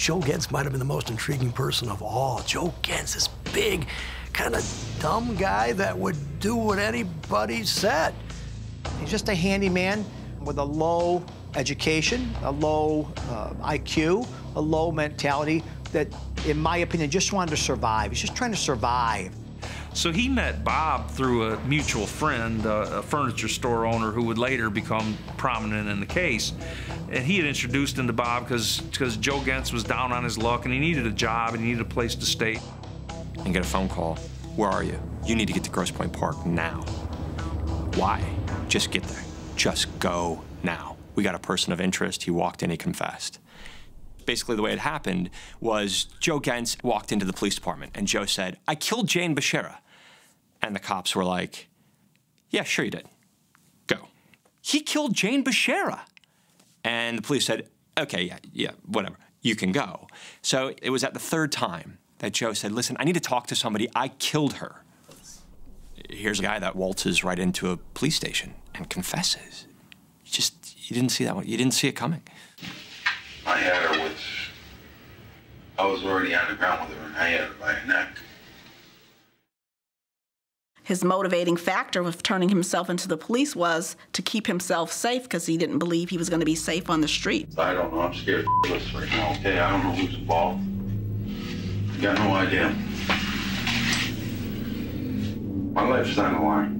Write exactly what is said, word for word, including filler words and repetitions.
Joe Gentz might have been the most intriguing person of all. Joe Gentz, this big, kind of dumb guy that would do what anybody said. He's just a handyman with a low education, a low uh, I Q, a low mentality that, in my opinion, just wanted to survive. He's just trying to survive. So he met Bob through a mutual friend, a furniture store owner who would later become prominent in the case. And he had introduced him to Bob because because Joe Gentz was down on his luck and he needed a job and he needed a place to stay. And get a phone call. Where are you? You need to get to Grosse Pointe Park now. Why? Just get there. Just go now. We got a person of interest. He walked in, he confessed. Basically, the way it happened was Joe Gentz walked into the police department, and Joe said, "I killed Jane Bashara." And the cops were like, "Yeah, sure you did. Go." He killed Jane Bashara. And the police said, "Okay, yeah, yeah, whatever. You can go." So it was at the third time that Joe said, "Listen, I need to talk to somebody. I killed her." Here's a guy that waltzes right into a police station and confesses. You just, you didn't see that one. You didn't see it coming. I had her with, I was already on the ground with her, and I had her by her neck. His motivating factor of turning himself into the police was to keep himself safe because he didn't believe he was going to be safe on the street. I don't know. I'm scared of this right now, okay? I don't know who's involved. I got no idea. My life's on the line.